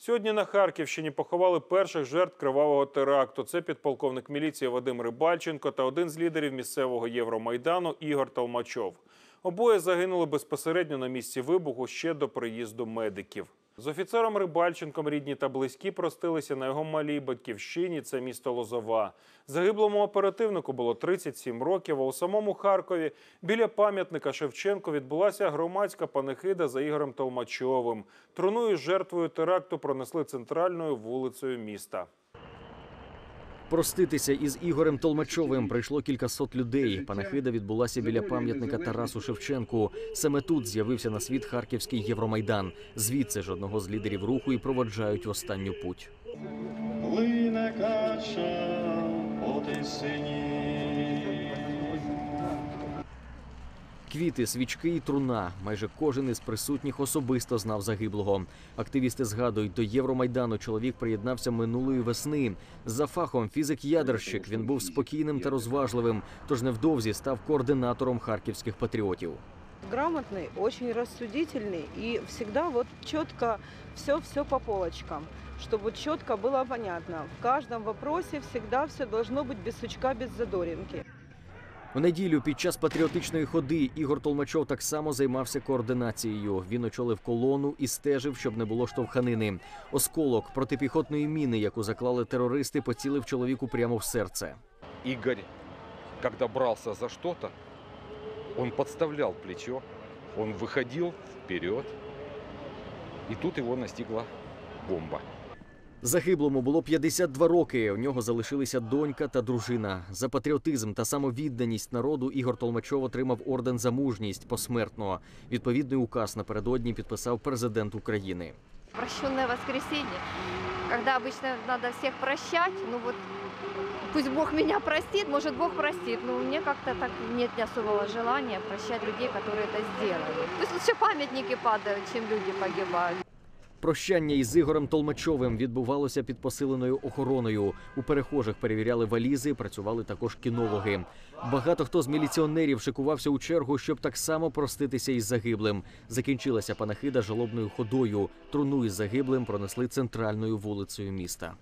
Сьогодні на Харківщині поховали перших жертв кривавого теракту. Це підполковник міліції Вадим Рибальченко та один з лідерів місцевого Євромайдану Ігор Толмачов. Обоє загинули безпосередньо на місці вибуху ще до приїзду медиків. З офіцером Рибальченком рідні та близькі простилися на його малій батьківщині – це місто Лозова. Загиблому оперативнику було 37 років, а у самому Харкові біля пам'ятника Шевченку відбулася громадська панихида за Ігорем Толмачовим. Труну із жертвою теракту пронесли центральною вулицею міста. Проститися із Ігорем Толмачовим прийшло кількасот людей. Панахида відбулася біля пам'ятника Тарасу Шевченку. Саме тут з'явився на світ харківський Євромайдан. Звідси ж одного з лідерів руху і проводжають в останню путь. Плине кача по тисині. Квіти, свічки і труна. Майже кожен із присутніх особисто знав загиблого. Активісти згадують, до Євромайдану чоловік приєднався минулої весни. За фахом фізик-ядерщик, він був спокійним та розважливим, тож невдовзі став координатором харківських патріотів. Грамотний, дуже розсудительний і завжди чітко все по полочкам, щоб чітко було зрозуміло. В кожному питанні завжди все має бути без сучка, без задоринки. У неділю під час патріотичної ходи Ігор Толмачов так само займався координацією. Він очолив колону і стежив, щоб не було штовханини. Осколок протипіхотної міни, яку заклали терористи, поцілив чоловіку прямо в серце. Ігор, коли брався за щось, він підставляв плечо, він виходив вперед, і тут його настигла бомба. Загиблому було 52 роки, у нього залишилися донька та дружина. За патріотизм та самовідданість народу Ігор Толмачов отримав орден за мужність посмертно. Відповідний указ напередодні підписав президент України. Прощене воскресіння, коли звичайно треба всіх прощати, пусть Бог мене простить, може Бог простить, але мені якось немає особливого бажання прощати людей, які це зробили. Пусть лучше пам'ятники падають, ніж люди погибають. Прощання із Ігорем Толмачовим відбувалося під посиленою охороною. У перехожих перевіряли валізи, працювали також кінологи. Багато хто з міліціонерів шикувався у чергу, щоб так само проститися із загиблим. Закінчилася панахида жалобною ходою. Труну із загиблим пронесли центральною вулицею міста.